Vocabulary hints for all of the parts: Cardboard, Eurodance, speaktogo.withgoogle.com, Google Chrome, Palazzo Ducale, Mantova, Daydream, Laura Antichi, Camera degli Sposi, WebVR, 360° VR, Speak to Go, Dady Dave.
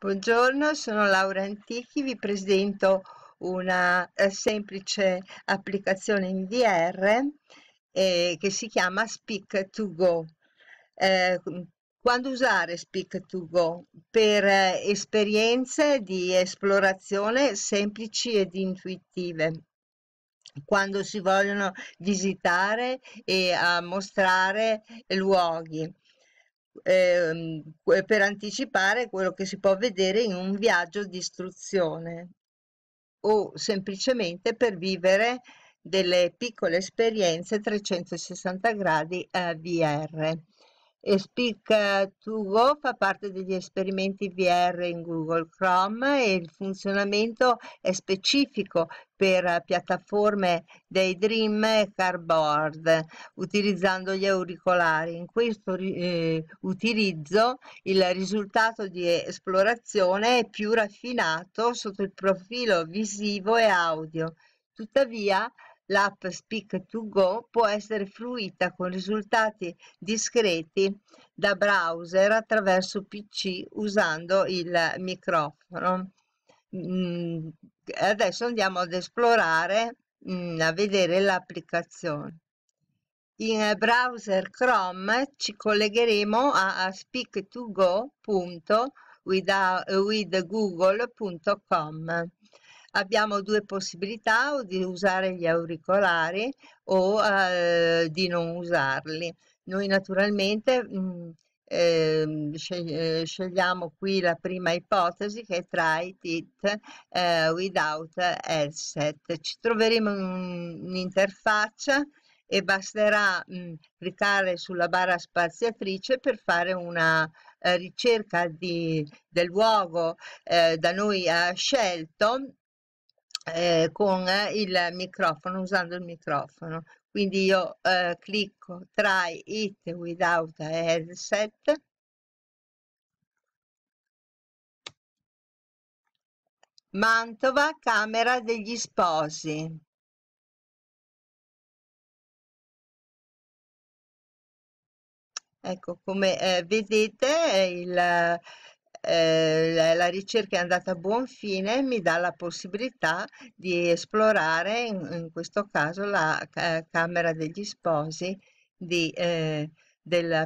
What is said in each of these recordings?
Buongiorno, sono Laura Antichi, vi presento una semplice applicazione in VR che si chiama Speak to Go. Quando usare Speak to Go? Per esperienze di esplorazione semplici ed intuitive, quando si vogliono visitare e mostrare luoghi. Per anticipare quello che si può vedere in un viaggio di istruzione o semplicemente per vivere delle piccole esperienze 360 gradi VR. E Speak to Go fa parte degli esperimenti VR in Google Chrome e il funzionamento è specifico per piattaforme Daydream e Cardboard utilizzando gli auricolari. In questo utilizzo il risultato di esplorazione è più raffinato sotto il profilo visivo e audio. Tuttavia, l'app Speak to Go può essere fruita con risultati discreti da browser attraverso PC usando il microfono. Adesso andiamo ad esplorare, a vedere l'applicazione. In browser Chrome ci collegheremo a speaktogo.withgoogle.com. Abbiamo due possibilità, o di usare gli auricolari o di non usarli. Noi naturalmente scegliamo qui la prima ipotesi, che è try it without headset. Ci troveremo in un'interfaccia e basterà cliccare sulla barra spaziatrice per fare una ricerca del luogo da noi scelto con il microfono, usando il microfono. Quindi io clicco try it without headset Mantova, Camera degli Sposi. Ecco, come vedete la ricerca è andata a buon fine, mi dà la possibilità di esplorare in questo caso la Camera degli Sposi del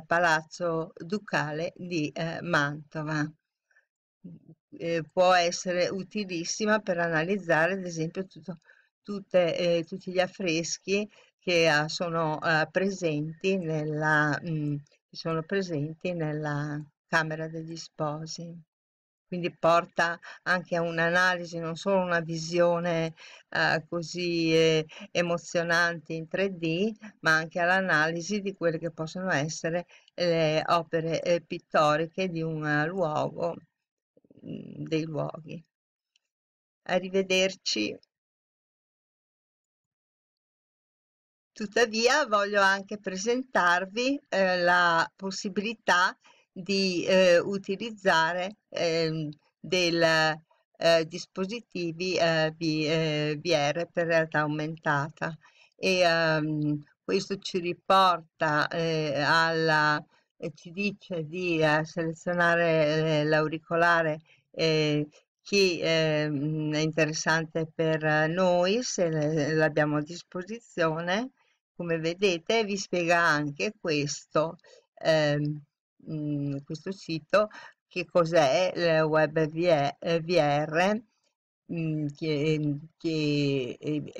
Palazzo Ducale di Mantova. Può essere utilissima per analizzare ad esempio tutti gli affreschi che sono presenti nella Camera degli Sposi, quindi porta anche a un'analisi, non solo una visione così emozionante in 3D, ma anche all'analisi di quelle che possono essere le opere pittoriche di un luogo, dei luoghi. Arrivederci. Tuttavia voglio anche presentarvi la possibilità di utilizzare dispositivi VR per realtà aumentata, e questo ci riporta ci dice di selezionare l'auricolare che è interessante per noi se l'abbiamo a disposizione. Come vedete vi spiega anche questo sito, che cos'è il WebVR, e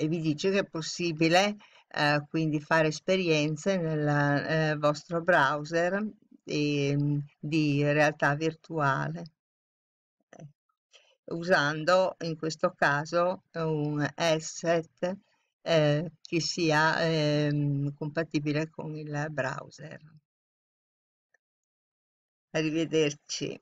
vi dice che è possibile quindi fare esperienze nel vostro browser di realtà virtuale, usando in questo caso un headset che sia compatibile con il browser. Arrivederci.